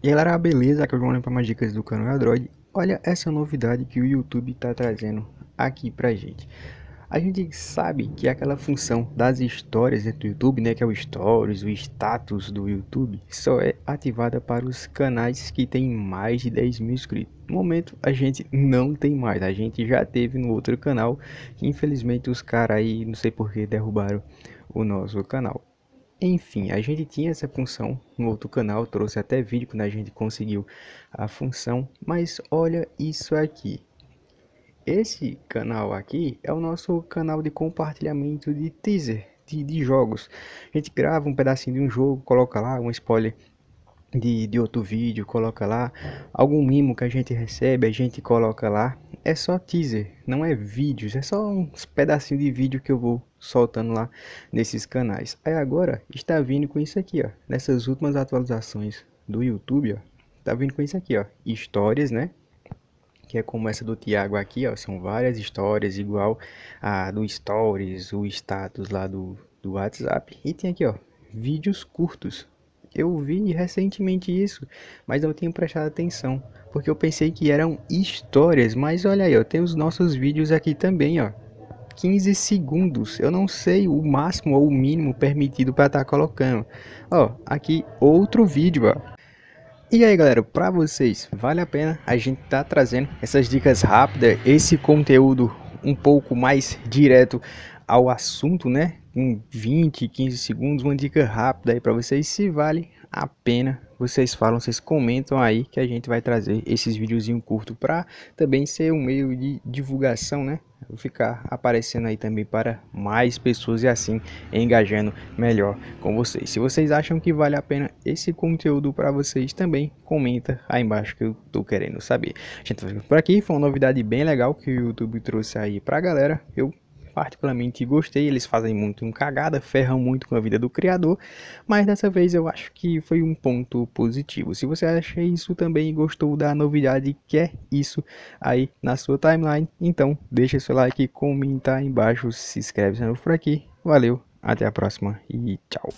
E aí galera, beleza? Aqui eu vou para mais dicas do canal Android. Olha essa novidade que o YouTube está trazendo aqui pra gente. A gente sabe que aquela função das histórias dentro do YouTube, né, que é o Stories, o status do YouTube, só é ativada para os canais que tem mais de 10 mil inscritos. No momento a gente não tem mais, a gente já teve no outro canal, que infelizmente os caras aí, não sei por que, derrubaram o nosso canal. Enfim, a gente tinha essa função no outro canal, trouxe até vídeo quando a gente conseguiu a função, mas olha isso aqui. Esse canal aqui é o nosso canal de compartilhamento de teaser, de jogos. A gente grava um pedacinho de um jogo, coloca lá um spoiler de outro vídeo, coloca lá algum mimo que a gente recebe, a gente coloca lá. É só teaser, não é vídeos, é só uns pedacinhos de vídeo que eu vou soltando lá nesses canais. Aí agora está vindo com isso aqui, ó, nessas últimas atualizações do YouTube, ó, tá vindo com isso aqui, ó, histórias, né, que é como essa do Thiago aqui, ó, são várias histórias igual a do Stories, o status lá do WhatsApp, e tem aqui, ó, vídeos curtos. Eu vi recentemente isso, mas não tinha prestado atenção, porque eu pensei que eram histórias, mas olha aí, ó, tem os nossos vídeos aqui também, ó, 15 segundos, eu não sei o máximo ou o mínimo permitido para estar colocando, ó, aqui outro vídeo, ó. E aí galera, para vocês, vale a pena a gente tá trazendo essas dicas rápidas, esse conteúdo um pouco mais direto ao assunto, né? Em 20, 15 segundos, uma dica rápida aí para vocês, se vale a pena, vocês falam, vocês comentam aí que a gente vai trazer esses videozinhos curtos para também ser um meio de divulgação, né? Vou ficar aparecendo aí também para mais pessoas e assim engajando melhor com vocês. Se vocês acham que vale a pena esse conteúdo para vocês também, comenta aí embaixo que eu tô querendo saber. A gente vai por aqui, foi uma novidade bem legal que o YouTube trouxe aí pra galera, eu particularmente gostei, eles fazem muito uma cagada, ferram muito com a vida do criador, mas dessa vez eu acho que foi um ponto positivo. Se você acha isso também e gostou da novidade, quer isso aí na sua timeline, então deixa seu like, comenta aí embaixo, se inscreve se não for por aqui, valeu, até a próxima e tchau.